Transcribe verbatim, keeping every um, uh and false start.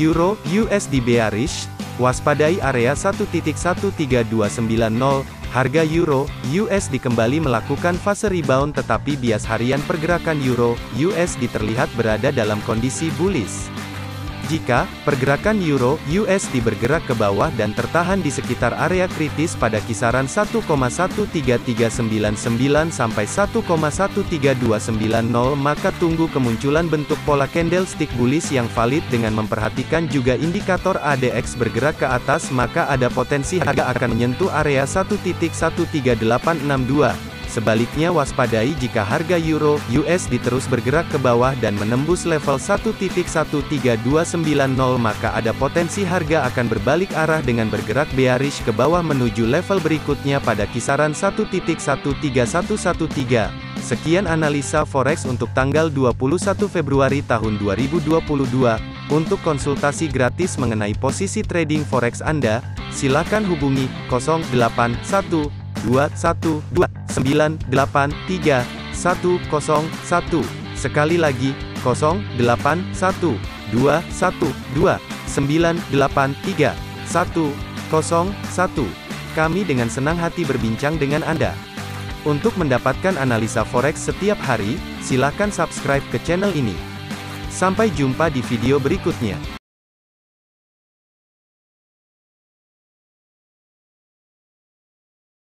Euro U S D bearish, waspadai area satu titik satu tiga dua sembilan nol. Harga Euro U S D kembali melakukan fase rebound, tetapi bias harian pergerakan Euro U S D terlihat berada dalam kondisi bullish. Jika pergerakan Euro U S D bergerak ke bawah dan tertahan di sekitar area kritis pada kisaran satu koma satu tiga tiga sembilan sembilan sampai satu koma satu tiga dua sembilan nol, maka tunggu kemunculan bentuk pola candlestick bullish yang valid. Dengan memperhatikan juga indikator A D X bergerak ke atas, maka ada potensi harga akan menyentuh area satu titik satu tiga delapan enam dua. Sebaliknya, waspadai jika harga Euro U S D terus bergerak ke bawah dan menembus level satu titik satu tiga dua sembilan nol, maka ada potensi harga akan berbalik arah dengan bergerak bearish ke bawah menuju level berikutnya pada kisaran satu titik satu tiga satu satu tiga. Sekian analisa forex untuk tanggal dua puluh satu Februari tahun dua ribu dua puluh dua. Untuk konsultasi gratis mengenai posisi trading forex Anda, silakan hubungi nol delapan satu dua satu dua sembilan delapan tiga satu nol satu. Sekali lagi nol delapan satu dua satu dua sembilan delapan tiga satu nol satu. Kami dengan senang hati berbincang dengan Anda. Untuk mendapatkan analisa forex setiap hari, silakan subscribe ke channel ini. Sampai jumpa di video berikutnya.